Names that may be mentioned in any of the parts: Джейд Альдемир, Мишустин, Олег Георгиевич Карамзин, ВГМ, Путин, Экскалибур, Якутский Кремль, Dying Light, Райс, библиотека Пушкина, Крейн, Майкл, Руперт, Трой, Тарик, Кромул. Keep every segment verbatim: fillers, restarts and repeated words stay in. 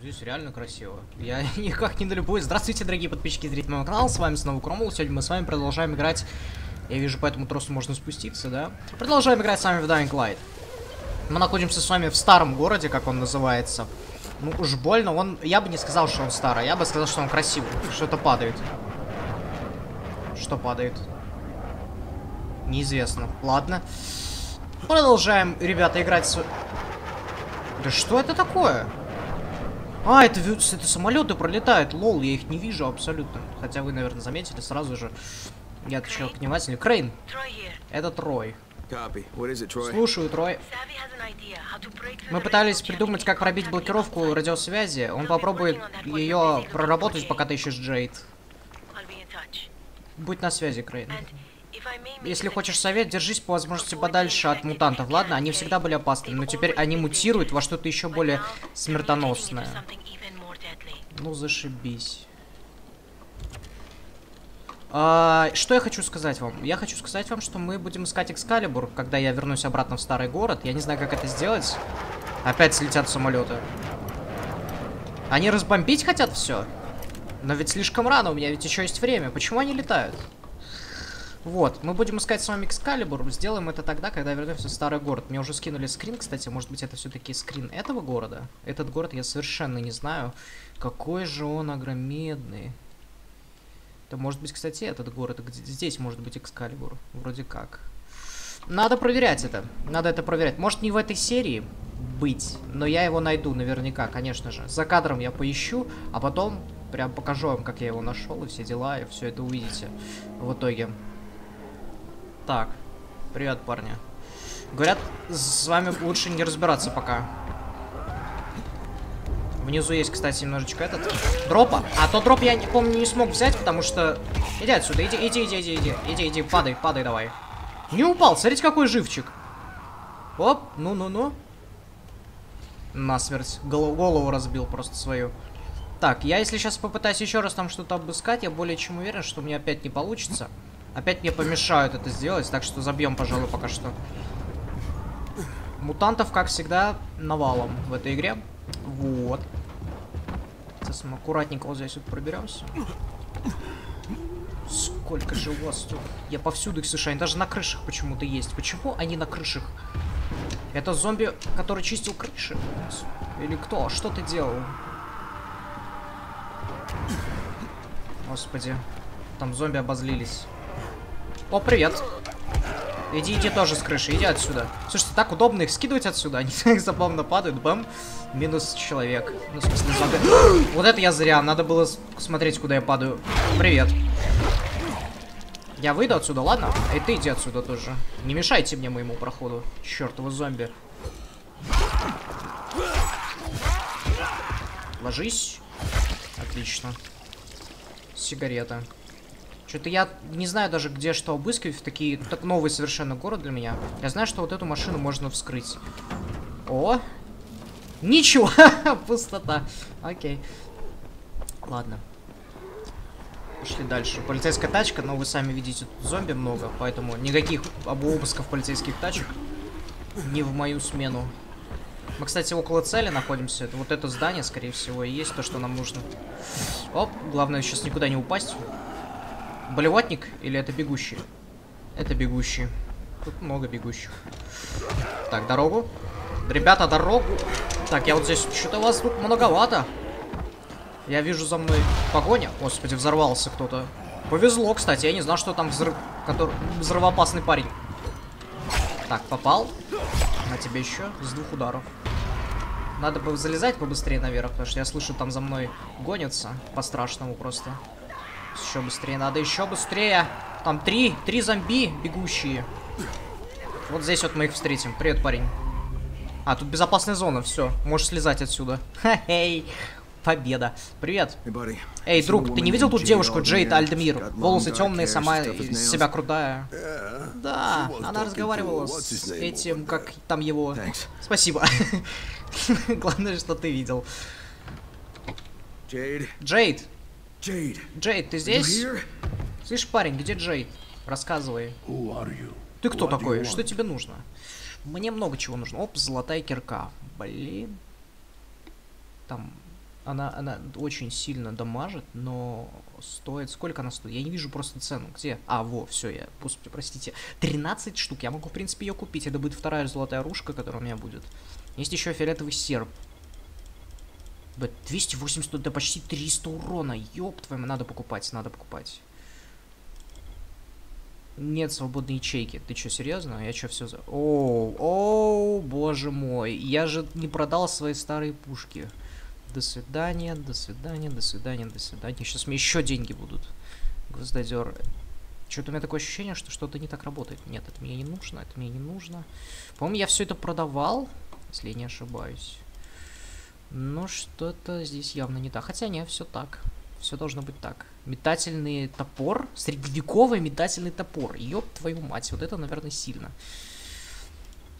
Здесь реально красиво. Я никак не долюбуюсь. Здравствуйте, дорогие подписчики и зрители моего канала. С вами снова Кромул. Сегодня мы с вами продолжаем играть. Я вижу, по этому тросу можно спуститься, да? Продолжаем играть с вами в Dying Light. Мы находимся с вами в старом городе, как он называется. Ну уж больно он... Я бы не сказал, что он старый. Я бы сказал, что он красивый. Что-то падает. Что падает? Неизвестно. Ладно. Продолжаем, ребята, играть с... Да что это такое? А, это, это самолеты пролетают. Лол, я их не вижу абсолютно. Хотя вы, наверное, заметили сразу же. Я отвечал внимательно. Крейн. Это Трой. Слушаю, Трой. Мы пытались придумать, как пробить блокировку радиосвязи. Он попробует ее проработать, пока ты ищешь Джейд. Будь на связи, Крейн. Если хочешь совет, держись по возможности подальше от мутантов, ладно? Они всегда были опасны, но теперь они мутируют во что-то еще более смертоносное. Ну, зашибись. А, что я хочу сказать вам? Я хочу сказать вам, что мы будем искать Экскалибур, когда я вернусь обратно в старый город. Я не знаю, как это сделать. Опять слетят самолеты. Они разбомбить хотят все? Но ведь слишком рано, у меня ведь еще есть время. Почему они летают? Вот, мы будем искать с вами Экскалибур. Сделаем это тогда, когда вернемся в старый город. Мне уже скинули скрин, кстати. Может быть, это все-таки скрин этого города? Этот город я совершенно не знаю. Какой же он огромедный. Это может быть, кстати, этот город. Где здесь может быть Экскалибур. Вроде как. Надо проверять это. Надо это проверять. Может, не в этой серии быть, но я его найду наверняка, конечно же. За кадром я поищу, а потом прям покажу вам, как я его нашел, и все дела, и все это увидите в итоге. Так, привет, парни. Говорят, с вами лучше не разбираться пока. Внизу есть, кстати, немножечко этот дропа. А то дроп я, не помню, не смог взять, потому что... Иди отсюда, иди, иди, иди, иди, иди, иди, иди, падай, падай, давай. Не упал, смотрите, какой живчик. Оп, ну-ну-ну. Насмерть. Голов- голову разбил просто свою. Так, я если сейчас попытаюсь еще раз там что-то обыскать, я более чем уверен, что у меня опять не получится. Опять мне помешают это сделать, так что забьем, пожалуй, пока что. Мутантов, как всегда, навалом в этой игре. Вот. Сейчас мы аккуратненько вот здесь вот проберемся. Сколько же у вас тут? Я повсюду их слышу, они даже на крышах почему-то есть. Почему они на крышах? Это зомби, который чистил крыши? Или кто? Что ты делал? Господи. Там зомби обозлились. О, привет. Иди, иди тоже с крыши, иди отсюда. Слушайте, так удобно их скидывать отсюда. Они так забавно падают. Бам. Минус человек. Ну, в смысле, зомби. Вот это я зря. Надо было смотреть, куда я падаю. Привет. Я выйду отсюда, ладно? И ты иди отсюда тоже. Не мешайте мне моему проходу. Чёртовы зомби. Ложись. Отлично. Сигарета. Что-то я не знаю даже, где что обыскивать в такие... Так новый совершенно город для меня. Я знаю, что вот эту машину можно вскрыть. О! Ничего! Пустота. Окей. Ладно. Пошли дальше. Полицейская тачка, но вы сами видите, тут зомби много, поэтому никаких обысков полицейских тачек не в мою смену. Мы, кстати, около цели находимся. Вот это здание, скорее всего, и есть то, что нам нужно. Оп, главное сейчас никуда не упасть. Болеватник или это бегущий? Это бегущий. Тут много бегущих. Так, дорогу. Ребята, дорогу. Так, я вот здесь... Что-то у вас тут многовато. Я вижу за мной погоня. Господи, взорвался кто-то. Повезло, кстати. Я не знал, что там взрыв... Который... взрывоопасный парень. Так, попал. На тебе еще с двух ударов. Надо бы залезать побыстрее наверх, потому что я слышу, там за мной гонятся. По-страшному просто. Еще быстрее надо, еще быстрее. Там три, три зомби бегущие. Вот здесь вот мы их встретим. Привет, парень. А, тут безопасная зона, все. Можешь слезать отсюда. Ха-хей. Победа. Привет. Эй, друг, ты не видел тут девушку Джейд Альдемир? Волосы темные, сама из себя крутая. Да, она разговаривала с этим, как там его... Спасибо. Главное, что ты видел. Джейд. Джейд, Джейд, ты здесь? Слышь, парень, где Джейд? Рассказывай. Ты кто такой? Что тебе нужно? Мне много чего нужно. Оп, золотая кирка. Блин. там она, она очень сильно дамажит, но стоит... Сколько она стоит? Я не вижу просто цену. Где? А, во, все, я... Господи, простите. тринадцать штук. Я могу, в принципе, ее купить. Это будет вторая золотая ружка, которая у меня будет. Есть еще фиолетовый серп. двести восемьдесят, да почти триста урона. Ёб твою, надо покупать, надо покупать. Нет свободной ячейки. Ты что, серьезно? Я что, все за... Оу, оу, боже мой. Я же не продал свои старые пушки. До свидания, до свидания, до свидания, до свидания. Сейчас мне еще деньги будут. Гвоздодер. Что-то у меня такое ощущение, что что-то не так работает. Нет, это мне не нужно, это мне не нужно. По-моему, я все это продавал, если я не ошибаюсь. Но что-то здесь явно не так. Хотя нет, все так. Все должно быть так. Метательный топор. Средневековый метательный топор. Ёб твою мать. Вот это, наверное, сильно.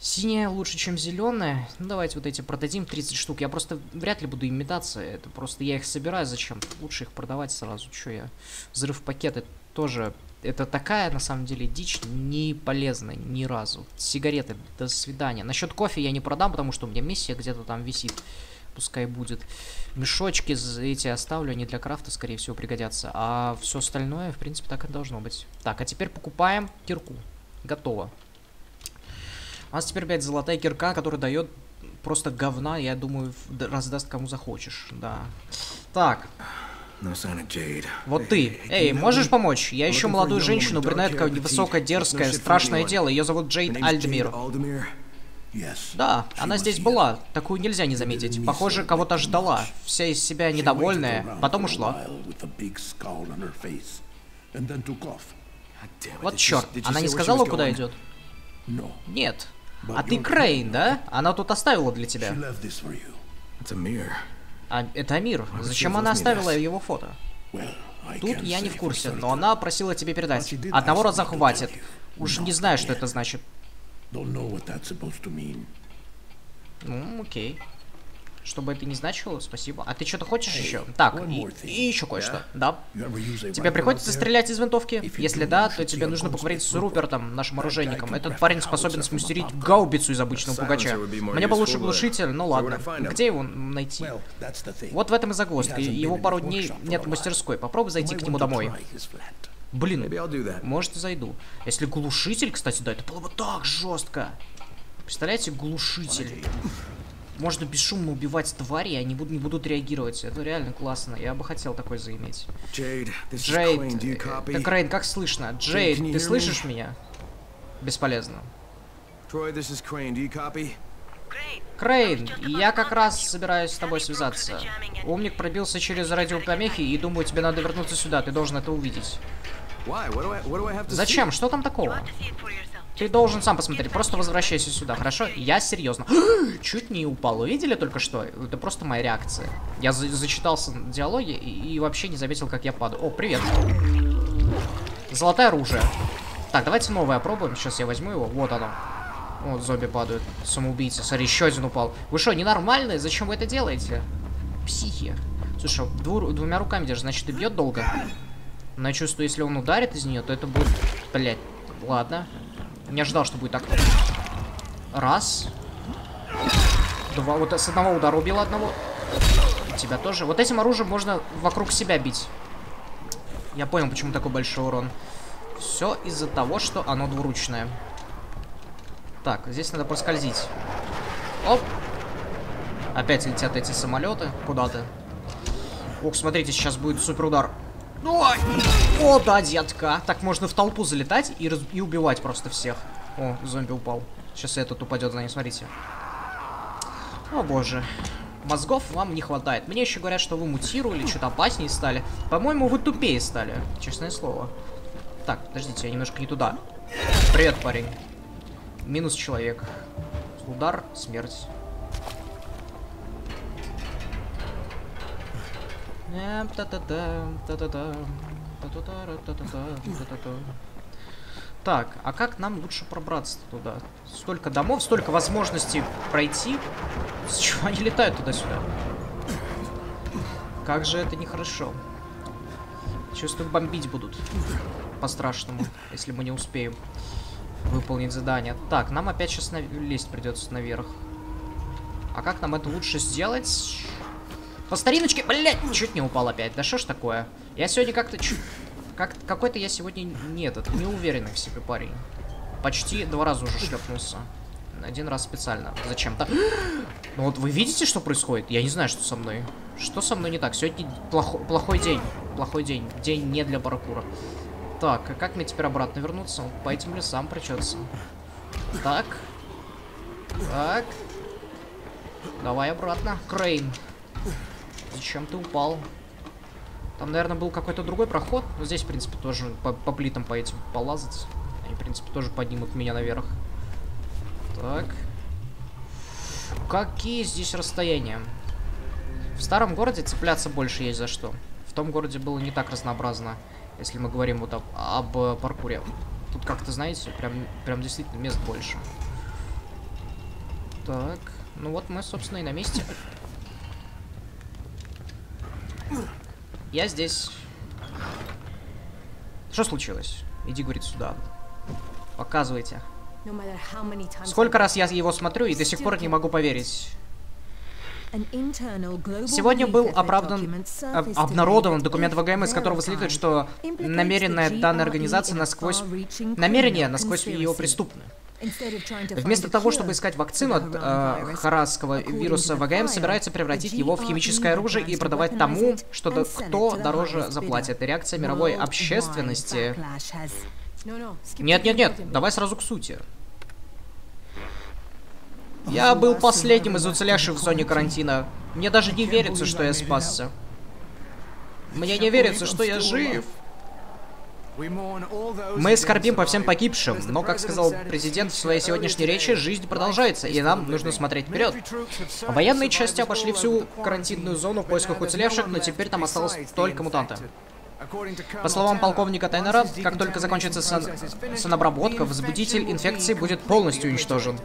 Синяя лучше, чем зеленая. Ну, давайте вот эти продадим. тридцать штук. Я просто вряд ли буду им метаться. Это просто я их собираю зачем-то. Лучше их продавать сразу. Че я? Взрыв пакеты тоже. Это такая, на самом деле, дичь не полезная ни разу. Сигареты. До свидания. Насчет кофе я не продам, потому что у меня миссия где-то там висит. Пускай будет. Мешочки эти оставлю, они для крафта, скорее всего, пригодятся. А все остальное, в принципе, так и должно быть. Так, а теперь покупаем кирку. Готово. У нас теперь опять золотая кирка, которая дает просто говна, я думаю, раздаст кому захочешь. Да. Так. Вот ты. Эй, можешь помочь? Я ищу молодую женщину, брюнетка, невысокая, дерзкая, страшное дело. Ее зовут Джейд Альдемир. Да, она здесь была. Такую нельзя не заметить. Похоже, кого-то ждала. Вся из себя недовольная. Потом ушла. Вот черт. Она не сказала, куда идет? Нет. А ты Крейн, да? Она тут оставила для тебя. А, это Амир. Зачем она оставила его фото? Тут я не в курсе, но она просила тебе передать. Одного раза хватит. Уж не знаю, что это значит. Ну, окей. Что бы это ни значило, спасибо. А ты что-то хочешь еще? Так, и, и еще кое-что. Да. Тебе приходится стрелять из винтовки? Если да, то тебе нужно поговорить с Рупертом, нашим оружейником. Этот парень способен смастерить гаубицу из обычного пугача. Мне бы лучше глушитель, но ладно. Где его найти? Вот в этом и загвоздка. Его пару дней нет в мастерской. Попробуй зайти к нему домой. Блин, может, зайду. Если глушитель, кстати, да, это было бы так жестко. Представляете, глушитель. Можно бесшумно убивать твари, и они не будут реагировать. Это реально классно. Я бы хотел такой заиметь. Джейд, это Крейн, как слышно? Джейд, ты слышишь меня? Бесполезно. Крейн, я как раз собираюсь с тобой связаться. Умник пробился через радиопомехи, и думаю, тебе надо вернуться сюда. Ты должен это увидеть. Зачем? Что там такого? Ты должен сам посмотреть. Просто возвращайся сюда, хорошо? Я серьезно. Чуть не упал. Вы видели только что? Это просто моя реакция. Я за зачитался в диалоге и, и вообще не заметил, как я падаю. О, привет. Золотое оружие. Так, давайте новое опробуем. Сейчас я возьму его. Вот оно. Вот зомби падают. Самоубийца. Смотри, еще один упал. Вы что, ненормальные? Зачем вы это делаете? Психи. Слушай, дву двумя руками держи. Значит, ты бьет долго. Но я чувствую, если он ударит из нее, то это будет... Блять, ладно. Не ожидал, что будет так. Раз. Два. Вот с одного удара убила одного. И тебя тоже. Вот этим оружием можно вокруг себя бить. Я понял, почему такой большой урон. Все из-за того, что оно двуручное. Так, здесь надо проскользить. Оп. Опять летят эти самолеты. Куда ты? Ух, смотрите, сейчас будет суперудар. Ой. О, да, детка. Так можно в толпу залетать и, раз... и убивать просто всех. О, зомби упал. Сейчас этот упадет за ним, смотрите. О, боже. Мозгов вам не хватает. Мне еще говорят, что вы мутировали, что-то опаснее стали. По-моему, вы тупее стали, честное слово. Так, подождите, я немножко не туда. Привет, парень. Минус человек. Удар, смерть. Так, а как нам лучше пробраться туда? Столько домов, столько возможностей пройти. С чего они летают туда-сюда? Как же это нехорошо. Чувствую, бомбить будут. По-страшному, если мы не успеем выполнить задание. Так, нам опять сейчас лезть придется наверх. А как нам это лучше сделать? По стариночке, блядь, чуть не упал опять. Да что ж такое? Я сегодня как-то чуть... Как... Какой-то я сегодня не этот, неуверенный в себе парень. Почти два раза уже шлепнулся. Один раз специально. Зачем-то. Ну вот вы видите, что происходит? Я не знаю, что со мной. Что со мной не так? Сегодня плохо... плохой день. Плохой день. День не для паркура. Так, а как мне теперь обратно вернуться? По этим лесам придется. Так. Так. Давай обратно. Крейн. Зачем ты упал? Там, наверное, был какой-то другой проход. Но здесь, в принципе, тоже по, по плитам по этим полазать. Они, в принципе, тоже поднимут меня наверх. Так. Какие здесь расстояния? В старом городе цепляться больше есть за что. В том городе было не так разнообразно. Если мы говорим вот об, об паркуре. Тут как-то, знаете, прям, прям действительно мест больше. Так. Ну вот мы, собственно, и на месте. Я здесь. Что случилось? Иди, говорит, сюда. Показывайте. Сколько раз я его смотрю и до сих пор не могу поверить. Сегодня был оправдан, обнародован документ ВГМ, из которого следует, что намеренная данная организация насквозь... Намерение насквозь его преступно. Вместо того, чтобы искать вакцину от э, хорасского вируса, ВГМ собирается превратить его в химическое оружие и продавать тому, что до, кто дороже заплатит. И реакция мировой общественности... Нет-нет-нет, давай сразу к сути. Я был последним из уцелевших в зоне карантина. Мне даже не верится, что я спасся. Мне не верится, что я жив. Мы скорбим по всем погибшим, но, как сказал президент в своей сегодняшней речи, жизнь продолжается, и нам нужно смотреть вперед. Военные части обошли всю карантинную зону в поисках уцелевших, но теперь там осталось только мутанты. По словам полковника Тайнера, как только закончится сан... санобработка, возбудитель инфекции будет полностью уничтожен.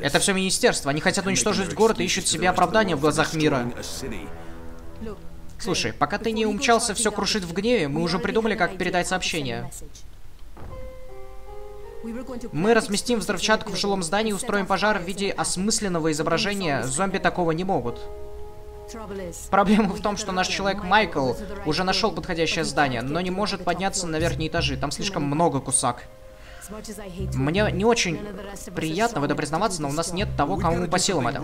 Это все министерство. Они хотят уничтожить город и ищут себе оправдания в глазах мира. Слушай, пока ты не умчался все крушить в гневе, мы уже придумали, как передать сообщение. Мы разместим взрывчатку в жилом здании и устроим пожар в виде осмысленного изображения. Зомби такого не могут. Проблема в том, что наш человек Майкл уже нашел подходящее здание, но не может подняться на верхние этажи. Там слишком много кусак. Мне не очень приятно в это признаваться, но у нас нет того, кому по силам это.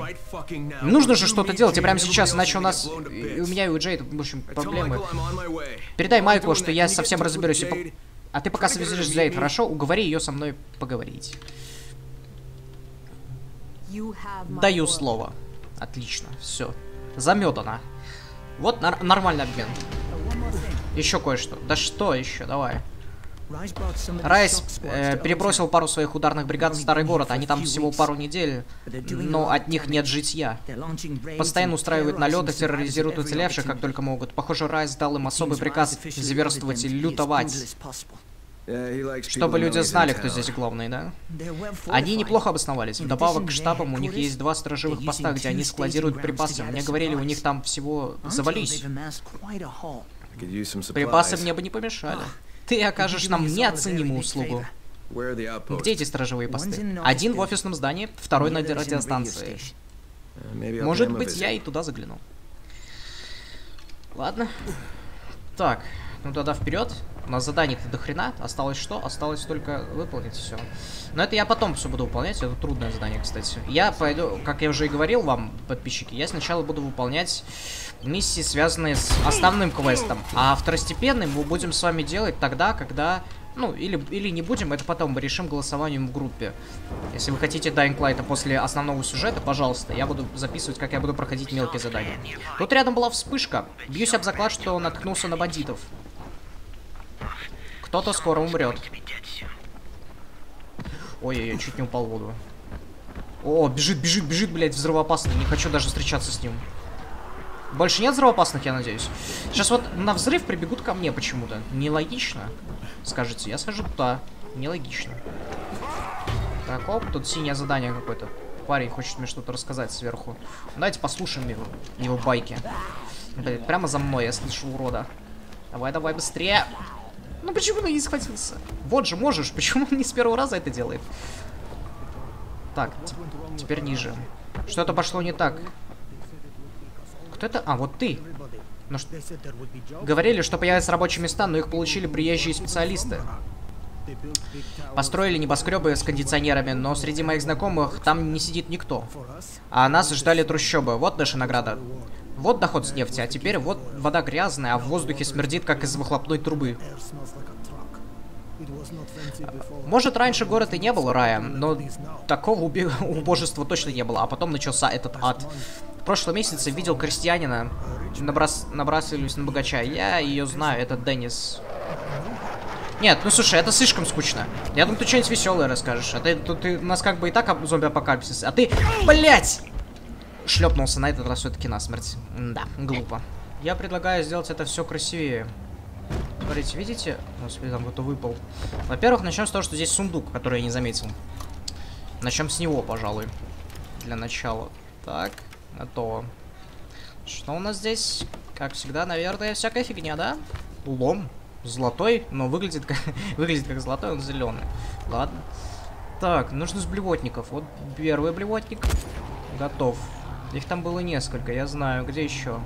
Нужно же что-то делать, и прямо сейчас, иначе у нас... И у меня и у Джейд, в общем, проблемы. Передай Майклу, что я совсем разберусь. И по... А ты пока связишь с Джейд, хорошо? Уговори ее со мной поговорить. Даю слово. Отлично, все. Заметана. Вот нар нормальный обмен. Еще кое-что. Да что еще? Давай. Райс э, перебросил пару своих ударных бригад в старый город. Они там всего пару недель, но от них нет житья. Постоянно устраивают налеты, терроризируют уцелевших, как только могут. Похоже, Райс дал им особый приказ зверствовать и лютовать. Чтобы люди знали, кто здесь главный, да? Они неплохо обосновались. Вдобавок к штабам у них есть два сторожевых поста, где они складируют припасы. Мне говорили, у них там всего завались. Припасы мне бы не помешали. Ты окажешь нам неоценимую услугу. Где эти сторожевые посты? Один в офисном здании, второй на радиостанции. Может быть, я и туда загляну. Ладно. Так, ну тогда вперед. У нас задание-то до хрена. Осталось что? Осталось только выполнить все. Но это я потом все буду выполнять. Это трудное задание, кстати. Я пойду, как я уже и говорил вам, подписчики, я сначала буду выполнять миссии, связанные с основным квестом. А второстепенный мы будем с вами делать тогда, когда... Ну, или, или не будем, это потом мы решим голосованием в группе. Если вы хотите Dying Light после основного сюжета, пожалуйста, я буду записывать, как я буду проходить мелкие задания. Тут рядом была вспышка. Бьюсь об заклад, что наткнулся на бандитов. Кто-то скоро умрет. Ой-ой-ой, чуть не упал в воду. О, бежит, бежит, бежит, блядь, взрывоопасный. Не хочу даже встречаться с ним. Больше нет взрывоопасных, я надеюсь. Сейчас вот на взрыв прибегут ко мне почему-то. Нелогично. Скажите, я скажу, да, нелогично. Так, оп, тут синее задание какое-то. Парень хочет мне что-то рассказать сверху. Давайте послушаем его, его байки. Блин, прямо за мной я слышу урода. Давай, давай, быстрее. Ну почему он не схватился? Вот же можешь, почему он не с первого раза это делает? Так, теперь ниже. Что-то пошло не так. Кто это? А, вот ты. Ну, ш... Говорили, что появятся рабочие места, но их получили приезжие специалисты. Построили небоскребы с кондиционерами, но среди моих знакомых там не сидит никто. А нас ждали трущобы. Вот наша награда. Вот доход с нефти, а теперь вот вода грязная, а в воздухе смердит, как из выхлопной трубы. Может, раньше город и не был раем, но такого убожества точно не было, а потом начался этот ад. В прошлом месяце видел крестьянина, набрас... набрасывались на богача. Я ее знаю, это Деннис. Нет, ну слушай, это слишком скучно. Я думаю, ты что-нибудь веселое расскажешь. А ты, тут ты, у нас как бы и так зомби-апокалипсис, а ты, блять, шлепнулся на этот раз все-таки насмерть. Да, глупо. Я предлагаю сделать это все красивее. Смотрите, видите? Господи, там кто-то выпал. Во-первых, начнем с того, что здесь сундук, который я не заметил. Начнем с него, пожалуй. Для начала. Так, готово. Что у нас здесь? Как всегда, наверное, всякая фигня, да? Лом. Золотой, но выглядит как, выглядит как золотой, он зеленый. Ладно. Так, нужно с блевотников. Вот первый блевотник. Готов. Их там было несколько, я знаю. Где еще?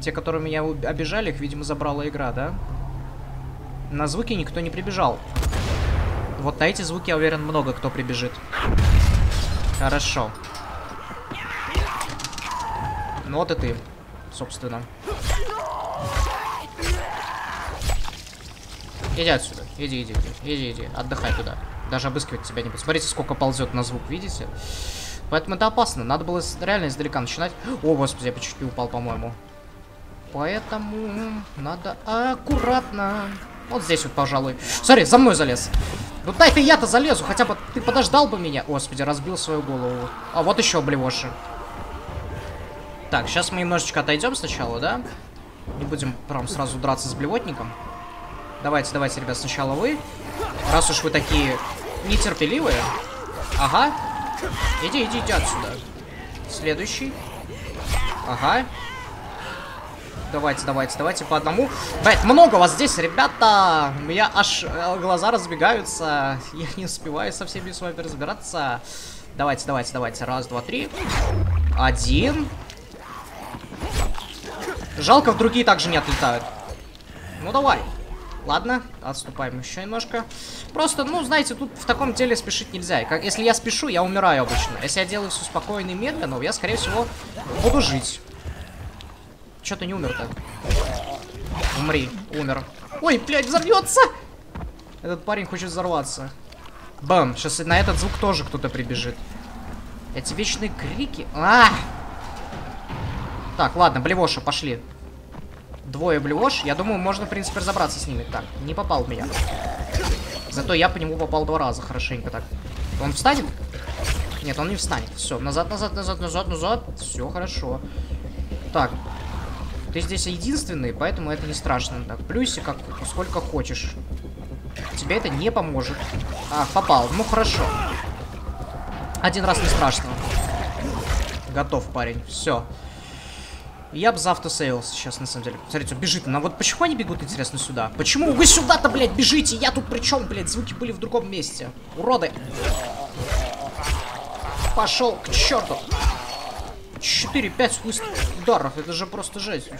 Те, которые меня обижали, их, видимо, забрала игра, да? На звуки никто не прибежал. Вот на эти звуки, я уверен, много кто прибежит. Хорошо. Ну вот и ты, собственно. Иди отсюда. Иди, иди, иди. Иди, иди. Отдыхай туда. Даже обыскивать тебя не буду. Смотрите, сколько ползет на звук, видите? Поэтому это опасно. Надо было реально издалека начинать. О, господи, я почти упал, по-моему. Поэтому надо аккуратно. Вот здесь вот, пожалуй. Смотри, за мной залез. Ну дай ты я-то залезу. Хотя бы ты подождал бы меня. Господи, разбил свою голову. А вот еще блевоши. Так, сейчас мы немножечко отойдем сначала, да? Не будем прям сразу драться с блевотником. Давайте, давайте, ребят, сначала вы. Раз уж вы такие нетерпеливые. Ага. Иди, иди, иди отсюда. Следующий. Ага. Давайте, давайте, давайте по одному. Блять, много вас здесь, ребята. У меня аж глаза разбегаются. Я не успеваю со всеми с вами разбираться. Давайте, давайте, давайте. Раз, два, три. Один. Жалко, в другие также не отлетают. Ну, давай. Ладно, отступаем еще немножко. Просто, ну, знаете, тут в таком деле спешить нельзя. Как, если я спешу, я умираю обычно. Если я делаю все спокойно и медленно, я, скорее всего, буду жить. Че ты не умер-то? Умри, умер. Ой, блядь, взорвется! Этот парень хочет взорваться. Бам, сейчас на этот звук тоже кто-то прибежит. Эти вечные крики. А! Так, ладно, блевоша, пошли. Двое блевош. Я думаю, можно, в принципе, разобраться с ними. Так, не попал в меня. Зато я по нему попал два раза хорошенько так. Он встанет? Нет, он не встанет. Все, назад, назад, назад, назад, назад. Все, хорошо. Так. Ты здесь единственный, поэтому это не страшно. Так, плюсик, как, сколько хочешь. Тебе это не поможет. А, попал. Ну, хорошо. Один раз не страшно. Готов, парень. Все. Я бы заавтосейлся сейчас, на самом деле. Смотрите, он бежит. Но вот почему они бегут, интересно, сюда? Почему вы сюда-то, блядь, бежите? Я тут при чем, блядь? Звуки были в другом месте. Уроды. Пошел к черту. четыре-пять ударов. Это же просто жесть.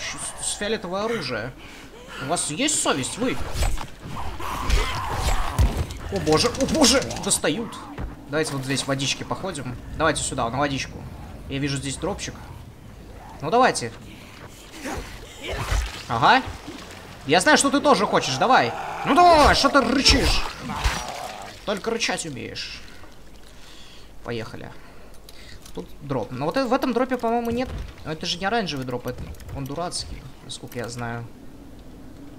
С фиолетовое оружие. У вас есть совесть, вы? О боже, о боже. Достают. Давайте вот здесь водички походим. Давайте сюда, на водичку. Я вижу здесь дропчик. Ну давайте. Ага. Я знаю, что ты тоже хочешь, давай. Ну давай, что ты рычишь? Только рычать умеешь. Поехали. Тут дроп. Но вот в этом дропе, по-моему, нет. Но это же не оранжевый дроп, это... он дурацкий, насколько я знаю.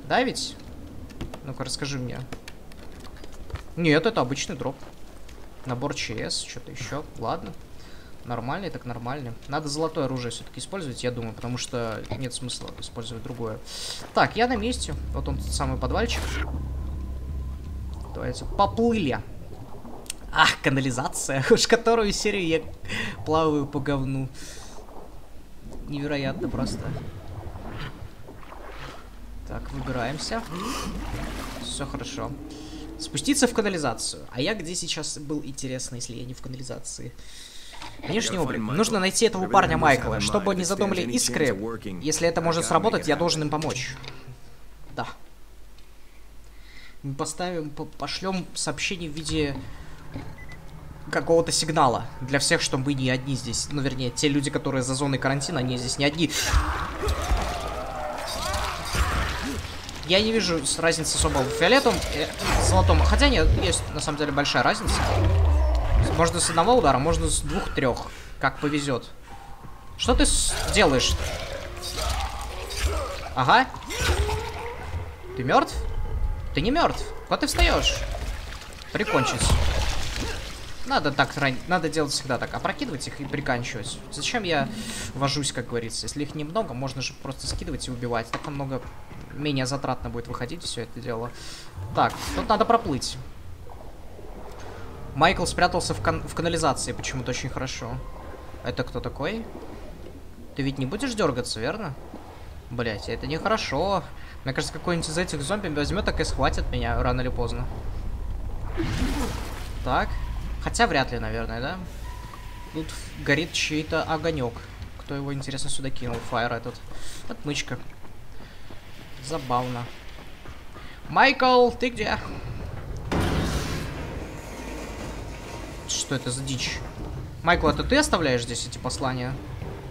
Да ведь? Ну-ка, расскажи мне. Нет, это обычный дроп. Набор ЧС, что-то еще. Ладно. Нормальный, так нормальный. Надо золотое оружие все-таки использовать, я думаю, потому что нет смысла использовать другое. Так, я на месте. Вот он, тот самый подвальчик. Давайте поплыли. Ах, канализация, уж которую серию я плаваю по говну. Невероятно просто. Так, выбираемся. Все хорошо. Спуститься в канализацию. А я где сейчас был, интересно, если я не в канализации? Лишнего, блин. Нужно найти этого парня Майкла, чтобы не задумали искры. Если это может сработать, я должен им помочь. Да. Мы поставим, пошлем сообщение в виде какого-то сигнала для всех, что мы не одни здесь. Ну, вернее, те люди, которые за зоной карантина, они здесь не одни. Я не вижу разницы особо в фиолетовом и золотом. Хотя нет, есть на самом деле большая разница. Можно с одного удара, можно с двух-трех. Как повезет. Что ты делаешь? Ага. Ты мертв? Ты не мертв. Вот ты встаешь. Прикончить. Надо так ранить. Надо делать всегда так. Опрокидывать их и приканчивать. Зачем я вожусь, как говорится? Если их немного, можно же просто скидывать и убивать. Так намного менее затратно будет выходить все это дело. Так, тут надо проплыть. Майкл спрятался в, кан в канализации почему-то очень хорошо. Это кто такой? Ты ведь не будешь дергаться, верно? Блять, это нехорошо. Мне кажется, какой-нибудь из этих зомби возьмет, так и схватит меня рано или поздно. Так. Хотя вряд ли, наверное, да? Тут горит чей-то огонек. Кто его, интересно, сюда кинул? Фаер этот. Отмычка. Забавно. Майкл, ты где? Что это за дичь? Майкл, это ты оставляешь здесь эти послания?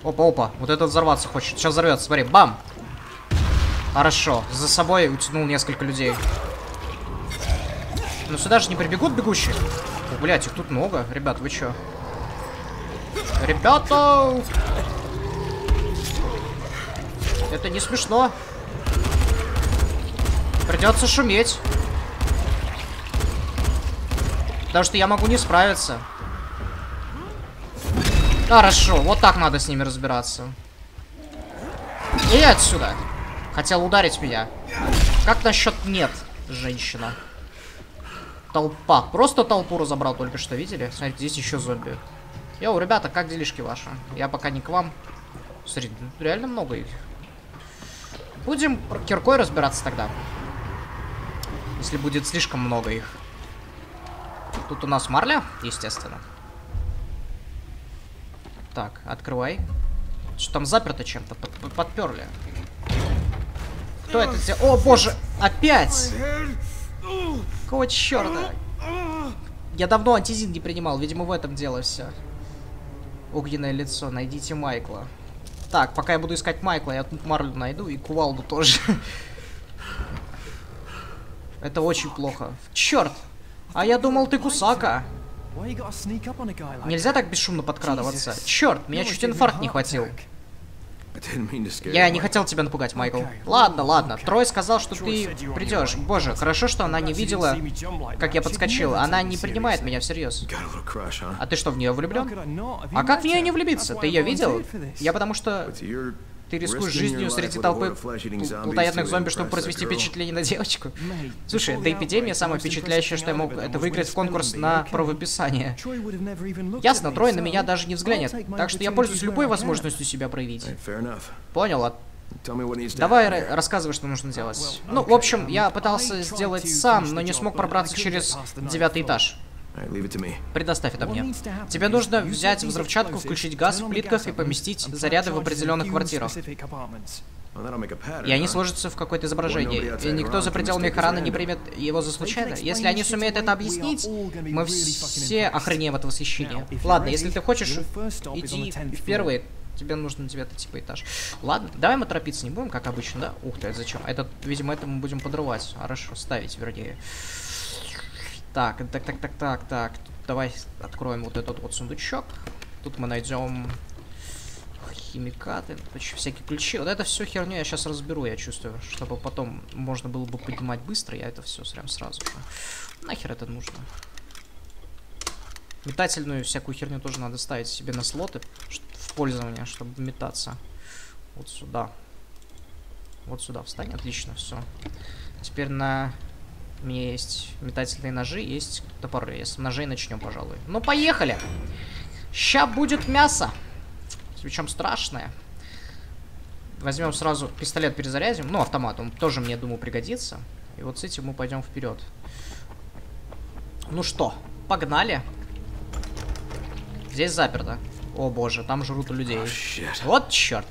Опа-опа, вот этот взорваться хочет. Сейчас взорвется, смотри, бам! Хорошо, за собой утянул несколько людей. Но сюда же не прибегут бегущие. О, блядь, их тут много. Ребят, вы чё? Ребята! Это не смешно. Придется шуметь. Потому что я могу не справиться. Хорошо, вот так надо с ними разбираться. И отсюда. Хотел ударить меня. Как насчет нет, женщина? Толпа. Просто толпу разобрал только что, видели? Смотрите, здесь еще зомби. Йоу, ребята, как делишки ваши? Я пока не к вам. Смотри, реально много их. Будем киркой разбираться тогда. Если будет слишком много их. Тут у нас марля, естественно. Так, открывай. Что там заперто чем-то? Подперли. Кто это сделал? О, боже! Опять! Какого черта? Я давно антизин не принимал. Видимо, в этом дело все. Огненное лицо. Найдите Майкла. Так, пока я буду искать Майкла, я тут марлю найду. И кувалду тоже. Это очень плохо. Черт! А я думал, ты Кусака. Нельзя так бесшумно подкрадываться. Черт, меня чуть инфаркт не хватил. Я не хотел тебя напугать, Майкл. Ладно, ладно. Трой сказал, что ты придешь. Боже, хорошо, что она не видела, как я подскочил. Она не принимает меня всерьез. А ты что, в нее влюблен? А как в нее не влюбиться? Ты ее видел? Я потому что... Ты рискуешь жизнью среди толпы плотоядных зомби, чтобы произвести впечатление на девочку? Слушай, эта эпидемия самая впечатляющая, что я мог, это выиграть в конкурс на правописание. Ясно, Трой на меня даже не взглянет, так что я пользуюсь любой возможностью себя проявить. Понял, а? Давай рассказывай, что нужно делать. Ну, в общем, я пытался сделать сам, но не смог пробраться через девятый этаж. Предоставь это мне. Тебе нужно взять взрывчатку, включить газ в плитках и поместить заряды в определенных квартирах. И они сложатся в какое-то изображение. И никто за пределами экрана не примет его за случайно. Если они сумеют это объяснить, мы все охренеем от восхищения. Ладно, если ты хочешь идти в первый, тебе нужно девятый типа этаж. Ладно, давай мы торопиться не будем, как обычно, да? Ух ты, зачем? Это, видимо, это мы будем подрывать. Хорошо, ставить, вернее. Так, так, так, так, так, так. Давай откроем вот этот вот сундучок. Тут мы найдем химикаты, всякие ключи. Вот это все херню я сейчас разберу, я чувствую, чтобы потом можно было бы поднимать быстро. Я это все прям сразу. Нахер это нужно? Метательную всякую херню тоже надо ставить себе на слоты в пользование, чтобы метаться. Вот сюда. Вот сюда встань. Отлично, все. Теперь на... У меня есть метательные ножи, есть топоры. Я с ножей начнем, пожалуй. Ну, поехали! Ща будет мясо. Причем страшное. Возьмем сразу пистолет, перезарядим. Ну, автомат, он тоже, мне, думаю, пригодится. И вот с этим мы пойдем вперед. Ну что, погнали. Здесь заперто. О боже, там жрут людей. Oh, вот черт.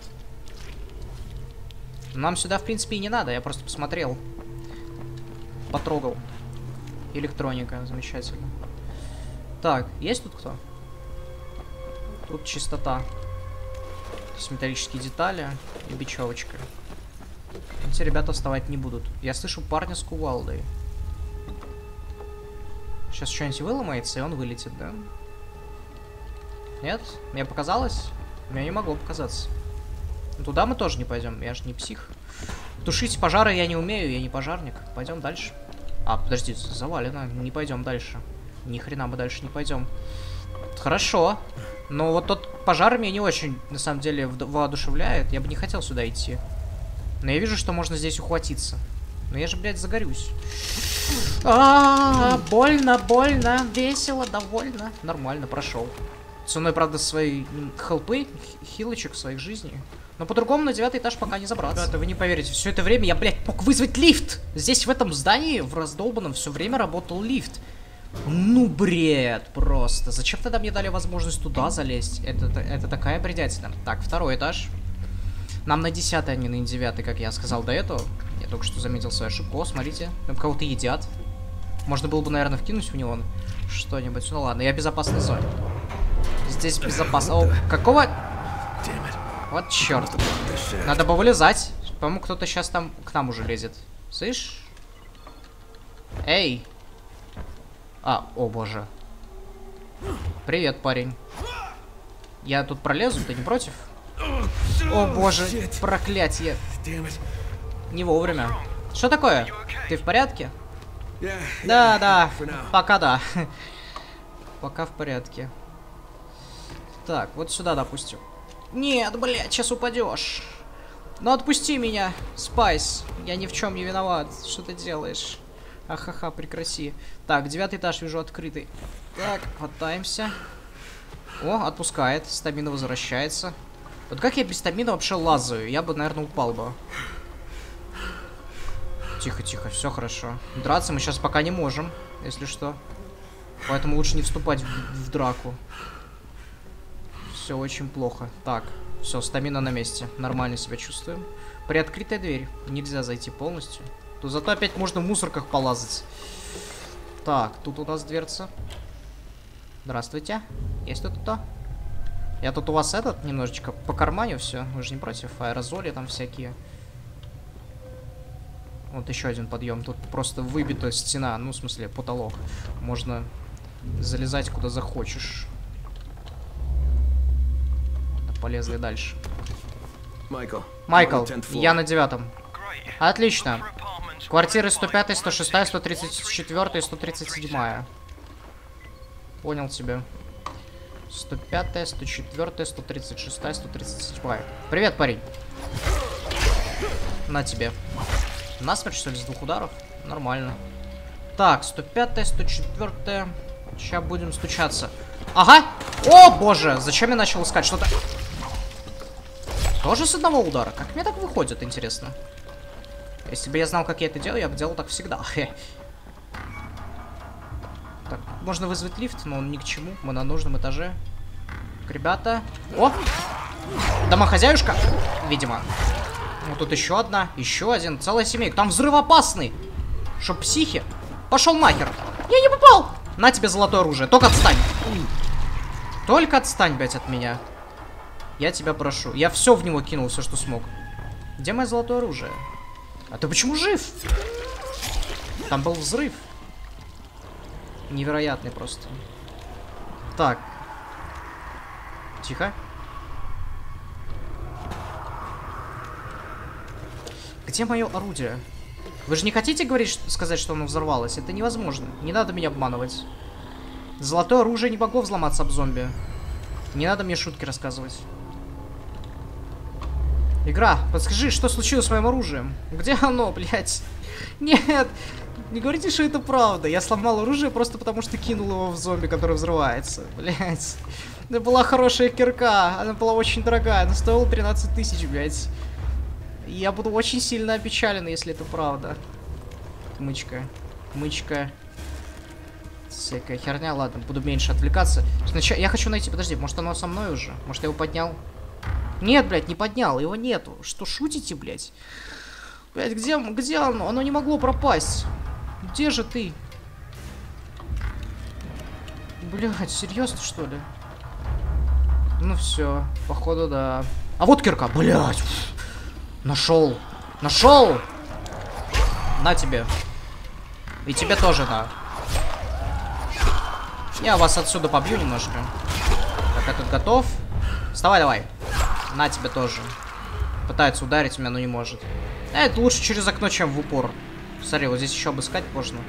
Нам сюда, в принципе, и не надо. Я просто посмотрел. Потрогал. Электроника. Замечательно. Так, есть тут кто? Тут чистота. Здесь металлические детали и бечевочка. Эти ребята вставать не будут. Я слышу парня с кувалдой. Сейчас что-нибудь выломается, и он вылетит, да? Нет? Мне показалось? Мне не могло показаться. Туда мы тоже не пойдем, я же не псих. Тушить пожары я не умею, я не пожарник. Пойдем дальше. А, подожди, завалено, не пойдем дальше. Ни хрена мы дальше не пойдем. Хорошо. Но вот тот пожар меня не очень, на самом деле, воодушевляет. Я бы не хотел сюда идти. Но я вижу, что можно здесь ухватиться. Но я же, блядь, загорюсь. А-а-а, больно, больно, весело, довольно. Нормально, прошел. Со мной, правда, свои хелпы, хилочек своих жизней. Но по-другому на девятый этаж пока не забраться. Ребята, вы не поверите, все это время я, блядь, мог вызвать лифт. Здесь, в этом здании, в раздолбанном, все время работал лифт. Ну, бред просто. Зачем тогда мне дали возможность туда залезть? Это, это, это такая бредятина. Так, второй этаж. Нам на десятый, а не на девятый, как я сказал до этого. Я только что заметил свою ошибку. О, смотрите, там кого-то едят. Можно было бы, наверное, вкинуть в него что-нибудь. Ну ладно, я в безопасной зоне. Здесь безопасно. О, какого... Вот черт. Надо бы вылезать. По-моему, кто-то сейчас там к нам уже лезет. Слышь? Эй. А, о боже. Привет, парень. Я тут пролезу, ты не против? О боже, проклятье. Не вовремя. Что такое? Ты в порядке? Да, да, пока да. Пока в порядке. Так, вот сюда, допустим. Нет, блядь, сейчас упадешь. Ну отпусти меня, Спайс. Я ни в чем не виноват. Что ты делаешь? Ахаха, прекрати. Так, девятый этаж вижу открытый. Так, хватаемся. О, отпускает. Стамина возвращается. Вот как я без стамина вообще лазаю? Я бы, наверное, упал бы. Тихо, тихо, все хорошо. Драться мы сейчас пока не можем, если что. Поэтому лучше не вступать в, в драку. Все очень плохо. Так, все, стамина на месте. Нормально себя чувствуем. Приоткрытая дверь. Нельзя зайти полностью. То зато опять можно в мусорках полазать. Так, тут у нас дверца. Здравствуйте. Есть тут кто? Я тут у вас этот немножечко по карманю все. Вы же не против? Аэрозоли там всякие. Вот еще один подъем. Тут просто выбита стена. Ну, в смысле, потолок. Можно залезать куда захочешь. Полезли дальше. Майкл, Майкл я на девятом. Отлично. Квартиры сто пять, сто шесть, сто тридцать четыре и сто тридцать семь. Понял тебя. сто пять, сто четыре, сто тридцать шесть, сто тридцать семь. Привет, парень. На тебе. Насмерть, что ли, с двух ударов? Нормально. Так, сто пять, сто четыре. Сейчас будем стучаться. Ага! О, боже! Зачем я начал искать что-то? Тоже с одного удара? Как мне так выходит, интересно? Если бы я знал, как я это делаю, я бы делал так всегда. Так, можно вызвать лифт, но он ни к чему. Мы на нужном этаже. Ребята. О! Домохозяюшка! Видимо. Вот тут еще одна, еще один. Целая семейка. Там взрывоопасный! Чтоб психи. Пошел нахер! Я не попал! На тебе золотое оружие. Только отстань. Только отстань, блядь, от меня. Я тебя прошу. Я все в него кинул, все, что смог. Где мое золотое оружие? А ты почему жив? Там был взрыв. Невероятный просто. Так. Тихо. Где мое орудие? Вы же не хотите говорить, сказать, что оно взорвалось? Это невозможно. Не надо меня обманывать. Золотое оружие не могло взломаться об зомби. Не надо мне шутки рассказывать. Игра, подскажи, что случилось с моим оружием? Где оно, блядь? Нет, не говорите, что это правда. Я сломал оружие просто потому, что кинул его в зомби, который взрывается. Блядь. Это была хорошая кирка. Она была очень дорогая. Она стоила тринадцать тысяч, блядь. Я буду очень сильно опечален, если это правда. Мычка. Мычка. всякая херня. Ладно, буду меньше отвлекаться. Сначала я хочу найти... Подожди, может оно со мной уже? Может я его поднял? Нет, блядь, не поднял. Его нету. Что, шутите, блядь? Блядь, где, где оно? Оно не могло пропасть. Где же ты? Блядь, серьезно, что ли? Ну все, походу, да. А вот кирка, блядь. Нашел. Нашел! На тебе. И тебе тоже на. Я вас отсюда побью немножко. Так, я тут готов. Вставай, давай. На тебе тоже. Пытается ударить меня, но не может. А это лучше через окно, чем в упор. Смотри, вот здесь еще обыскать можно.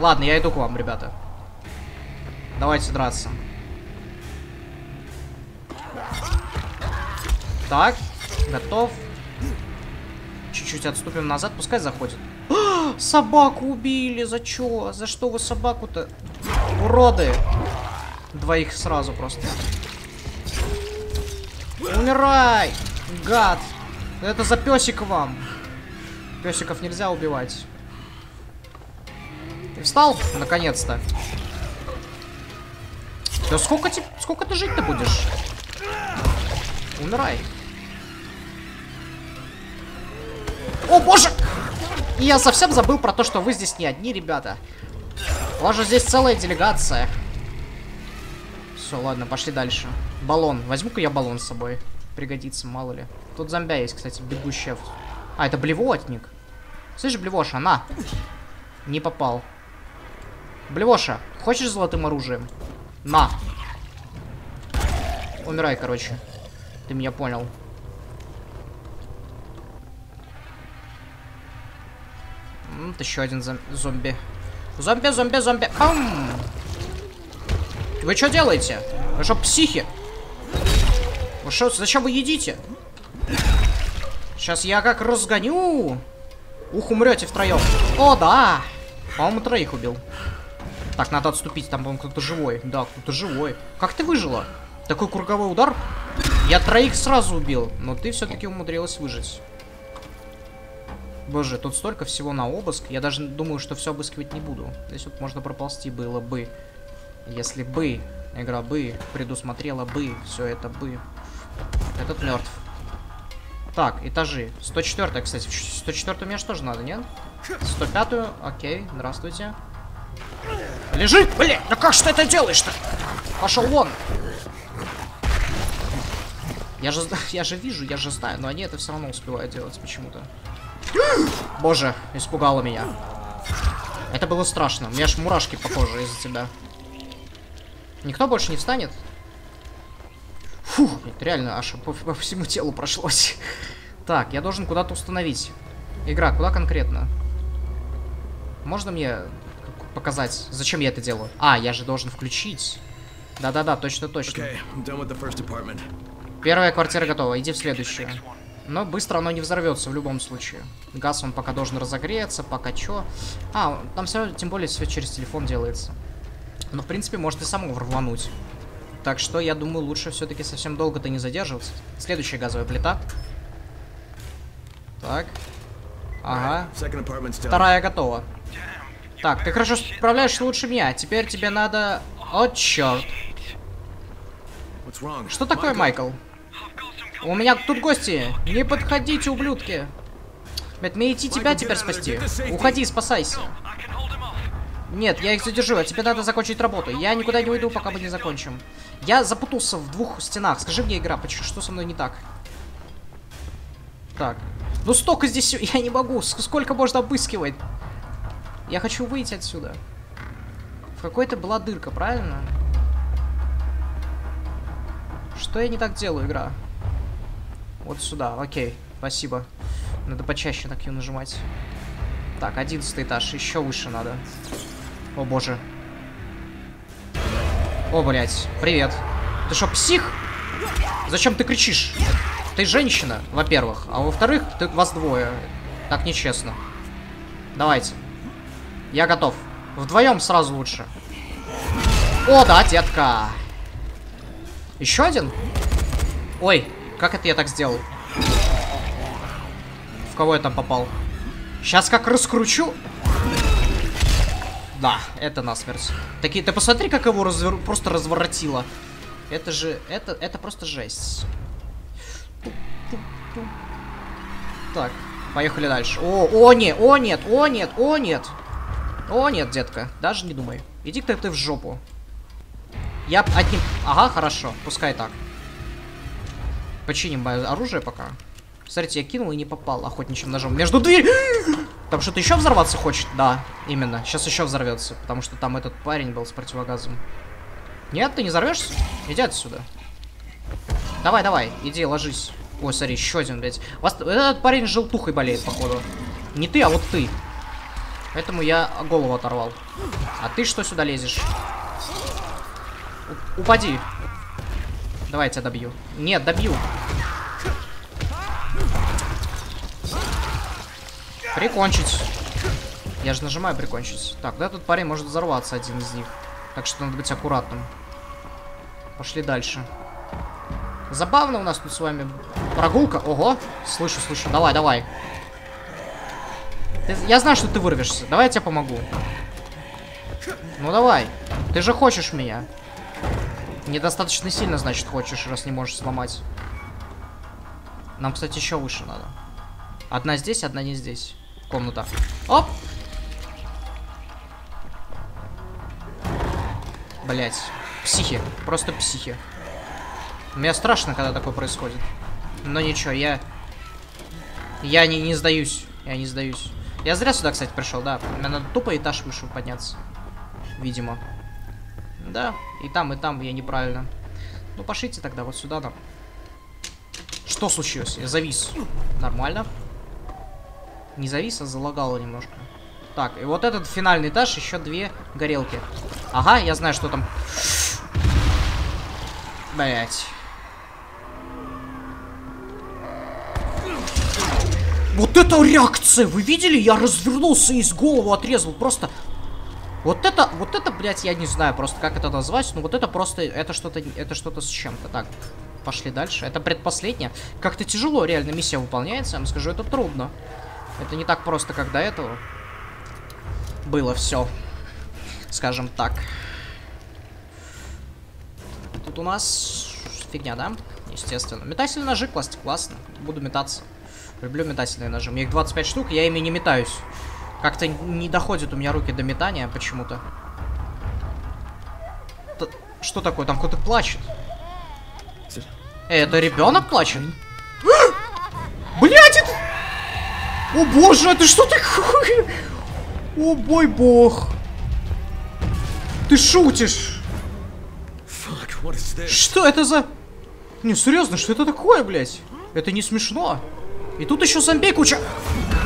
Ладно, я иду к вам, ребята. Давайте драться. Так, готов. Чуть-чуть отступим назад, пускай заходит. А, собаку убили, за чё? За что вы собаку-то? Уроды! Двоих сразу просто. Умирай, гад! Это за пёсик вам. Пёсиков нельзя убивать. Ты встал? Наконец-то. Да сколько ты, сколько ты жить-то будешь? Умирай. О, боже! Я совсем забыл про то, что вы здесь не одни, ребята. У вас же здесь целая делегация. Все, ладно, пошли дальше. Баллон. Возьму-ка я баллон с собой. Пригодится, мало ли. Тут зомбя есть, кстати, бегущая. А, это блевотник. Слышишь, блевоша, на. Не попал. Блевоша, хочешь золотым оружием? На. Умирай, короче. Ты меня понял. Вот еще один зомби. Зомби, зомби, зомби. Ам! Вы что делаете? Вы что, психи? Вы что, зачем вы едите? Сейчас я как разгоню. Ух, умрете втроем. О, да! По-моему, троих убил. Так, надо отступить. Там, по-моему, кто-то живой. Да, кто-то живой. Как ты выжила? Такой круговой удар. Я троих сразу убил. Но ты все-таки умудрилась выжить. Боже, тут столько всего на обыск. Я даже думаю, что все обыскивать не буду. Здесь вот можно проползти было бы. Если бы игра бы предусмотрела бы все это бы. Этот мертв. Так, этажи. сто четыре, кстати. сто четыре мне же тоже надо, нет? сто пять, окей, здравствуйте. Лежи, блин! Да как что это делаешь-то? Пошел вон! Я же, я же вижу, я же знаю, но они это все равно успевают делать почему-то. Боже, испугало меня. Это было страшно. У меня аж мурашки похожи из-за тебя. Никто больше не встанет? Фух, это реально аж по, по всему телу прошлось. Так, я должен куда-то установить. Игра, куда конкретно? Можно мне показать, зачем я это делаю? А, я же должен включить. Да-да-да, точно-точно. Okay, первая квартира готова, иди в следующую. Но быстро оно не взорвется в любом случае. Газ он пока должен разогреться, пока чё. А, там все, тем более все через телефон делается. Но в принципе может и самому рвануть. Так что я думаю лучше все-таки совсем долго-то не задерживаться. Следующая газовая плита. Так. Ага. Вторая готова. Так, ты хорошо справляешься лучше меня. Теперь тебе надо... О, черт. Что такое, Майкл? У меня тут гости. Не подходите, ублюдки. Блядь, мне идти тебя теперь спасти. Уходи, спасайся. Нет, я их задержу, а тебе надо закончить работу. Я никуда не уйду, пока мы не закончим. Я запутался в двух стенах. Скажи мне, игра, что со мной не так? Так. Ну столько здесь, я не могу. Сколько можно обыскивать? Я хочу выйти отсюда. В какой-то была дырка, правильно? Что я не так делаю, игра? Вот сюда, окей, спасибо. Надо почаще так ее нажимать. Так, одиннадцатый этаж, еще выше надо. О боже. О, блядь, привет. Ты что, псих? Зачем ты кричишь? Ты женщина, во-первых. А во-вторых, ты, вас двое. Так нечестно. Давайте. Я готов. Вдвоем сразу лучше. О, да, детка. Еще один? Ой. Как это я так сделал? В кого я там попал? Сейчас как раскручу. Да, это насмерть. Такие, ты посмотри, как его развер... просто разворотило. Это же... Это, это просто жесть. Так, поехали дальше. О, о, нет, о, нет, о, нет, о, нет. О, нет, детка, даже не думай. Иди-ка ты в жопу. Я одним... Ага, хорошо, пускай так. Починим мое оружие пока. Смотрите, я кинул и не попал охотничьим ножом. Между дверью... Там что-то еще взорваться хочет? Да, именно. Сейчас еще взорвется, потому что там этот парень был с противогазом. Нет, ты не взорвешься? Иди отсюда. Давай, давай, иди, ложись. Ой, смотри, еще один, блядь. Вас... Этот парень желтухой болеет, походу. Не ты, а вот ты. Поэтому я голову оторвал. А ты что сюда лезешь? У упади. Давай, я тебя добью. Нет, добью. Прикончить. Я же нажимаю прикончить. Так, да, тут парень может взорваться, один из них. Так что надо быть аккуратным. Пошли дальше. Забавно у нас тут с вами прогулка. Ого, слышу, слышу. Давай, давай. Ты, я знаю, что ты вырвешься. Давай я тебе помогу. Ну давай. Ты же хочешь меня. Недостаточно сильно, значит, хочешь, раз не можешь сломать. Нам, кстати, еще выше надо. Одна здесь, одна не здесь. Комната. Оп! Блять. Психи. Просто психи. Мне страшно, когда такое происходит. Но ничего, я... Я не, не сдаюсь. Я не сдаюсь. Я зря сюда, кстати, пришел, да. Мне надо тупо этаж выше подняться. Видимо. Да. И там, и там я неправильно. Ну, пошлите тогда вот сюда, да. Что случилось? Я завис. Нормально. Не завис, а залагало немножко. Так, и вот этот финальный этаж, еще две горелки. Ага, я знаю, что там. Блять. Вот это реакция! Вы видели? Я развернулся и с голову отрезал. Просто... Вот это, вот это, блядь, я не знаю просто, как это назвать. Но вот это просто... Это что-то... Это что-то с чем-то. Так, пошли дальше. Это предпоследнее. Как-то тяжело, реально, миссия выполняется. Я вам скажу, это трудно. Это не так просто, как до этого. Было все. Скажем так. Тут у нас... Фигня, да? Естественно. Метательные ножи, класс, классно. Буду метаться. Люблю метательные ножи. У меня их двадцать пять штук, я ими не метаюсь. Как-то не доходят у меня руки до метания почему-то. Что такое? Там кто-то плачет. Э, это ребенок плачет? Блять, это... О боже, это что такое? О бой бог. Ты шутишь? Что это за... Не, серьезно, что это такое, блядь? Это не смешно. И тут еще зомби куча.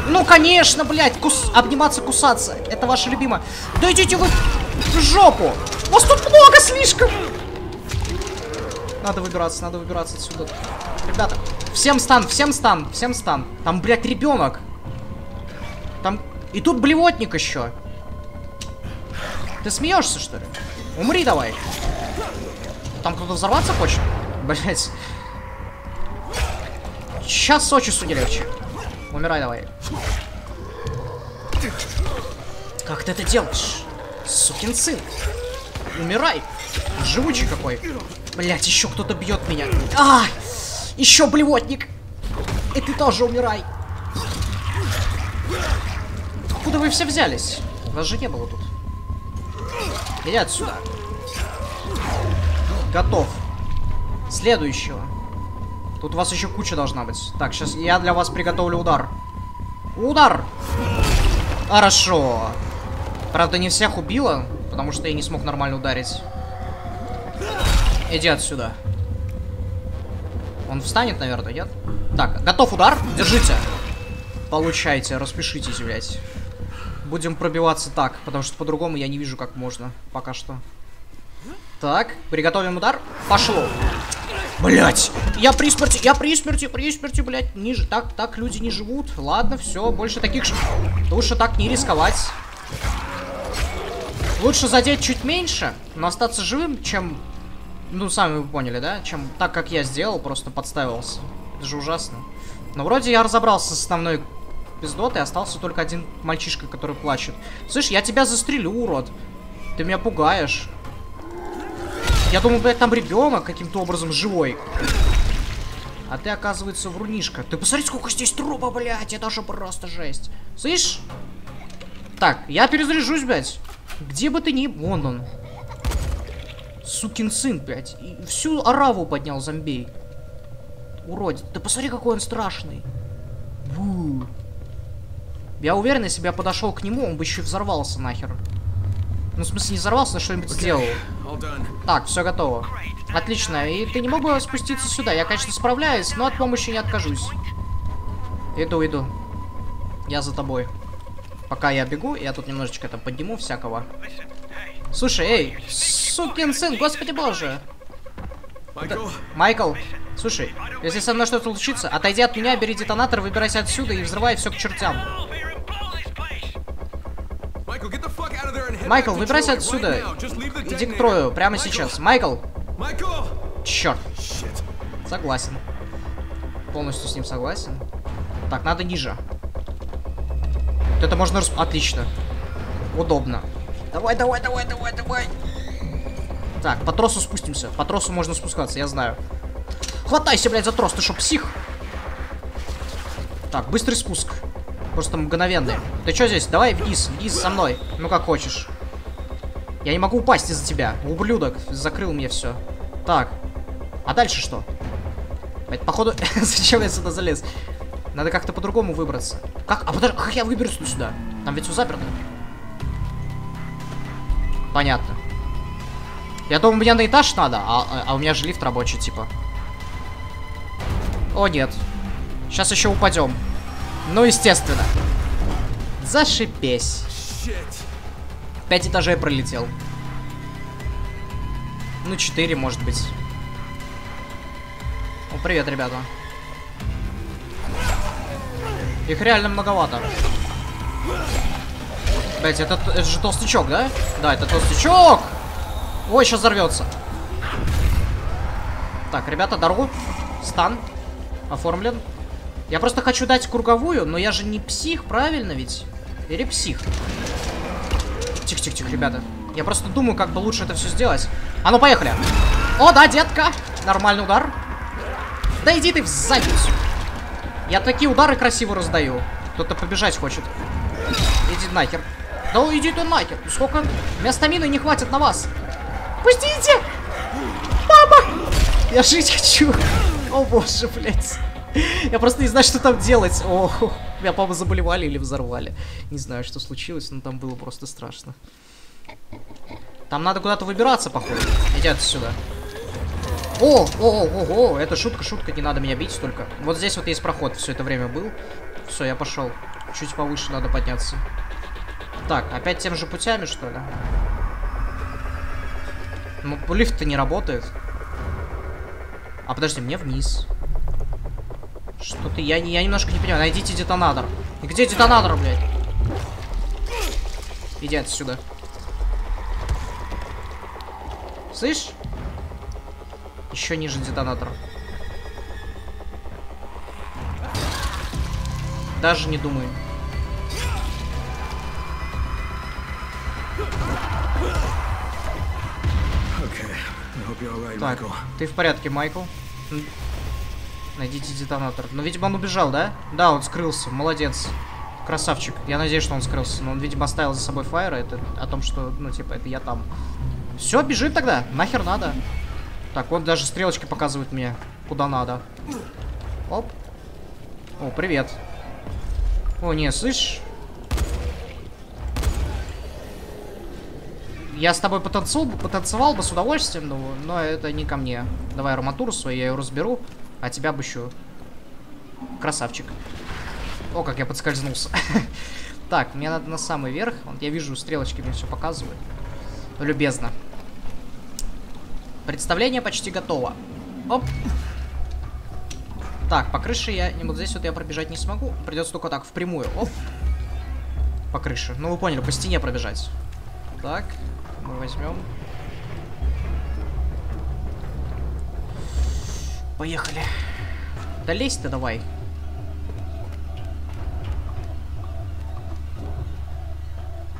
Ну, конечно, блядь, кус... обниматься, кусаться. Это ваше любимое. Да идите вы в жопу. Вас тут много слишком. Надо выбираться, надо выбираться отсюда. Ребята, всем стан, всем стан, всем стан. Там, блядь, ребенок. Там... И тут блевотник еще. Ты смеешься, что ли? Умри давай. Там кто-то взорваться хочет? Блядь. Сейчас очи су не легче. Умирай давай. Как ты это делаешь? Сукин сын. Умирай. Живучий какой. Блять, еще кто-то бьет меня. А! Еще блевотник. И ты тоже умирай. Откуда вы все взялись? Вас же не было тут. Иди отсюда. Готов. Следующего. Тут у вас еще куча должна быть. Так, сейчас я для вас приготовлю удар. Удар! Хорошо. Правда, не всех убила, потому что я не смог нормально ударить. Иди отсюда. Он встанет, наверное, нет? Так, готов удар? Держите. Получайте, распишитесь, блядь. Будем пробиваться так, потому что по-другому я не вижу, как можно. Пока что. Так, приготовим удар. Пошло. Блять, я при смерти, я при смерти, при смерти, блять, ниже, так, так люди не живут. Ладно, все, больше таких же. Лучше так не рисковать. Лучше задеть чуть меньше, но остаться живым, чем, ну сами вы поняли, да, чем так, как я сделал, просто подставился. Это же ужасно. Но вроде я разобрался с основной пиздоты, остался только один мальчишка, который плачет. Слышь, я тебя застрелю, урод. Ты меня пугаешь. Я думал, блядь, там ребенок каким-то образом живой. А ты, оказывается, врунишка. Ты посмотри, сколько здесь трупа, блядь. Это же просто жесть. Слышь? Так, я перезаряжусь, блядь. Где бы ты ни... Вон он. Сукин сын, блядь. И всю ораву поднял зомбей. Уродец. Да посмотри, какой он страшный. Бу. Я уверен, если бы я подошел к нему, он бы еще и взорвался нахер. Ну, в смысле, не взорвался, но что-нибудь сделал. Так, все готово. Отлично. И ты не мог бы спуститься сюда? Я, конечно, справляюсь, но от помощи не откажусь. Иду, иду. Я за тобой. Пока я бегу, я тут немножечко там подниму всякого. Слушай, эй, сукин сын, господи боже. Это... Майкл, слушай, если со мной что-то случится, отойди от меня, бери детонатор, выбирайся отсюда и взрывай все к чертям. Майкл, выбирайся отсюда. Иди к Трою, прямо сейчас. Майкл! Черт. Согласен. Полностью с ним согласен. Так, надо ниже. Вот это можно... Расп... Отлично. Удобно. Давай, давай, давай, давай, давай. Так, по тросу спустимся. По тросу можно спускаться, я знаю. Хватайся, блядь, за трос, ты шо, псих? Так, быстрый спуск. Просто мгновенный. Ты что здесь? Давай вниз, вниз со мной. Ну как хочешь. Я не могу упасть из-за тебя. Ублюдок, закрыл мне все. Так. А дальше что? Это, походу... Зачем я сюда залез? Надо как-то по-другому выбраться. Как? А подожди, как я выберусь сюда? Там ведь все заперто. Понятно. Я думал, меня на этаж надо, а, а, а у меня же лифт рабочий, типа. О, нет. Сейчас еще упадем. Ну, естественно. Зашипесь. Пять этажей пролетел. Ну, четыре, может быть. О, привет, ребята. Их реально многовато. Блять, это, это же толстячок, да? Да, это толстячок! Ой, сейчас взорвется. Так, ребята, дорогу. Стан. Оформлен. Я просто хочу дать круговую, но я же не псих, правильно ведь? Или псих? Тихо-тихо-тихо, ребята. Я просто думаю, как бы лучше это все сделать. А ну, поехали. О, да, детка. Нормальный удар. Да иди ты в задницу. Я такие удары красиво раздаю. Кто-то побежать хочет. Иди нахер. Да иди ты нахер. Сколько? У меня стамины не хватит на вас. Пустите. Мама. Я жить хочу. О, боже, блядь. Я просто не знаю, что там делать. О, меня, по-моему, заболевали или взорвали. Не знаю, что случилось, но там было просто страшно. Там надо куда-то выбираться, походу. Иди отсюда. О, о, о, о, это шутка, шутка, не надо меня бить столько. Вот здесь вот есть проход, все это время был. Все, я пошел. Чуть повыше надо подняться. Так, опять тем же путями, что ли? Ну, лифт-то не работает. А подожди, мне вниз. Что-то я, я немножко не понимаю. Найдите детонатор. Где детонатор, блядь? Иди отсюда. Слышь? Еще ниже детонатора. Даже не думаю. Okay. Так, ты в порядке, Майкл? Найдите детонатор. Но, видимо, он убежал, да? Да, он скрылся. Молодец. Красавчик. Я надеюсь, что он скрылся. Но он, видимо, оставил за собой фаер. Это о том, что, ну, типа, это я там. Все, бежим тогда. Нахер надо. Так, вот даже стрелочки показывают мне, куда надо. Оп. О, привет. О, не, слышь? Я с тобой потанцевал, потанцевал бы с удовольствием, но, но это не ко мне. Давай арматуру свою, я ее разберу. А тебя обыщу. Красавчик. О, как я подскользнулся. Так, мне надо на самый верх. Вот я вижу, стрелочки мне все показывают. Любезно. Представление почти готово. Оп. Так, по крыше я... Вот здесь вот я пробежать не смогу. Придется только так, впрямую. Оп. По крыше. Ну, вы поняли, по стене пробежать. Так, мы возьмем... Поехали. Да лезь-то давай.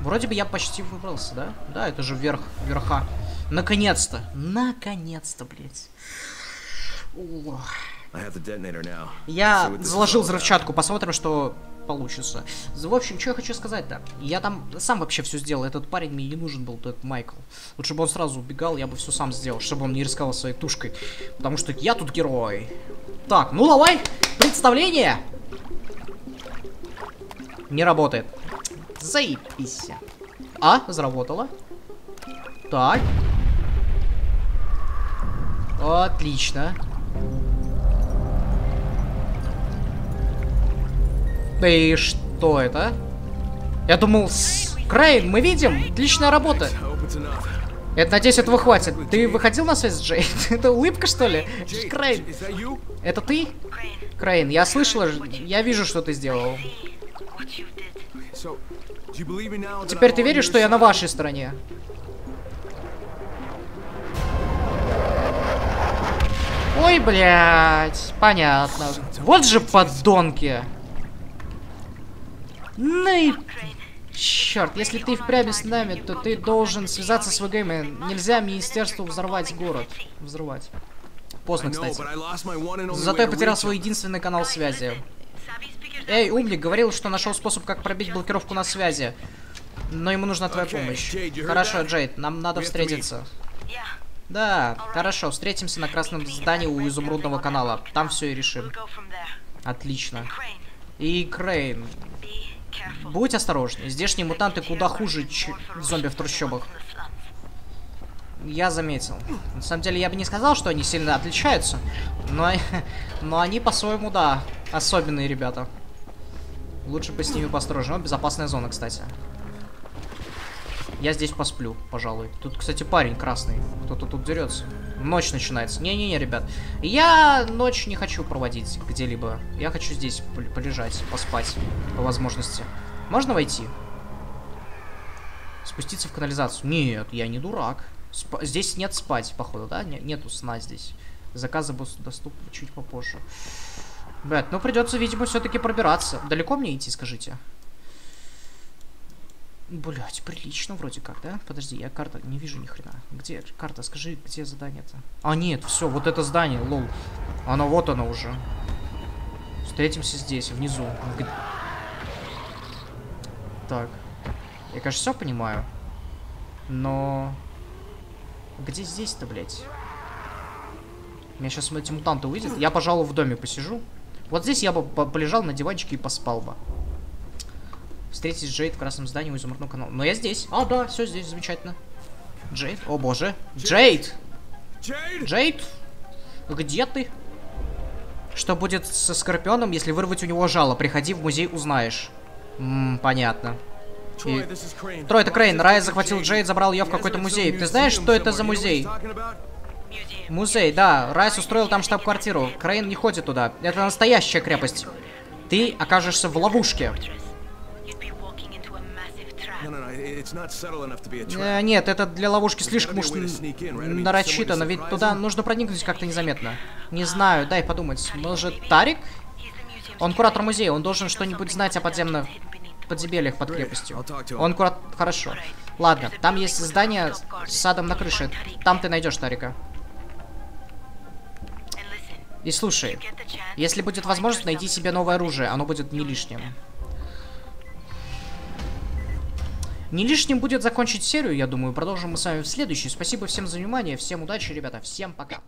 Вроде бы я почти выбрался, да? Да, это же вверх, верха. Наконец-то! Наконец-то, блядь. О. Я заложил взрывчатку, посмотрим, что получится. В общем, что я хочу сказать-то? Я там сам вообще все сделал. Этот парень мне не нужен был, этот Майкл. Лучше бы он сразу убегал, я бы все сам сделал, чтобы он не рисковал своей тушкой. Потому что я тут герой. Так, ну давай, представление! Не работает. Заебись. А, заработало. Так. Отлично. Да и что это? Я думал, с... Крейн, мы видим. Отличная работа. Это, надеюсь, этого хватит. Ты выходил на связь, Джейд? Это улыбка, что ли? Крейн, это ты? Крейн, я слышала, я вижу, что ты сделал. Теперь ты веришь, что я на вашей стороне? Ой, блядь, понятно. Вот же подонки. Ну и... Черт, если ты впрямь с нами, то ты должен связаться с ВГМ. Нельзя министерству взорвать город. Взрывать. Поздно, кстати. Зато я потерял свой единственный канал связи. Эй, умник, говорил, что нашел способ, как пробить блокировку на связи. Но ему нужна твоя помощь. Хорошо, Джейд, нам надо встретиться. Да, хорошо, встретимся на красном здании у изумрудного канала. Там все и решим. Отлично. И Крейн. Будь осторожен, здешние мутанты куда хуже зомби в трущобах. Я заметил. На самом деле, я бы не сказал, что они сильно отличаются. Но, но они по-своему, да, особенные ребята. Лучше бы с ними посторожнее. Безопасная зона, кстати. Я здесь посплю, пожалуй. Тут, кстати, парень красный. Кто-то тут дерется. Ночь начинается. Не-не-не, ребят. Я ночь не хочу проводить где-либо. Я хочу здесь полежать, поспать. По возможности. Можно войти? Спуститься в канализацию? Нет, я не дурак. Сп- здесь нет спать, походу, да? Нет, нету сна здесь. Заказы будут доступны чуть попозже. Блядь, ну придется, видимо, все-таки пробираться. Далеко мне идти, скажите? Блять, прилично вроде как, да? Подожди, я карта не вижу ни хрена. Где карта? Скажи, где задание-то? А нет, все, вот это здание, лол. Оно вот оно уже. Встретимся здесь, внизу. Так. Я, конечно, все понимаю. Но... Где здесь-то, блять? Меня сейчас эти мутанты увидят. Я, пожалуй, в доме посижу. Вот здесь я бы полежал на диванчике и поспал бы. Встретить Джейд в красном здании у изумрудного канала. Но я здесь. А, да, все здесь, замечательно. Джейд, о боже. Джейд! Джейд! Где ты? Что будет со Скорпионом, если вырвать у него жало? Приходи в музей, узнаешь. Ммм, понятно. И... Трой, это Крейн. Райс захватил Джейд, забрал ее в какой-то музей. Ты знаешь, что это за музей? Музей, да. Райс устроил там штаб-квартиру. Крейн не ходит туда. Это настоящая крепость. Ты окажешься в ловушке. Нет, это для ловушки слишком уж нарочито, но ведь туда нужно проникнуть как-то незаметно. Не знаю, дай подумать. Может, Тарик? Он куратор музея, он должен что-нибудь знать о подземных подземельях под крепостью. Он куратор... Хорошо. Ладно, там есть здание с садом на крыше. Там ты найдешь Тарика. И слушай, если будет возможность, найди себе новое оружие, оно будет не лишним. Не лишним будет закончить серию, я думаю. Продолжим мы с вами в следующей. Спасибо всем за внимание, всем удачи, ребята, всем пока.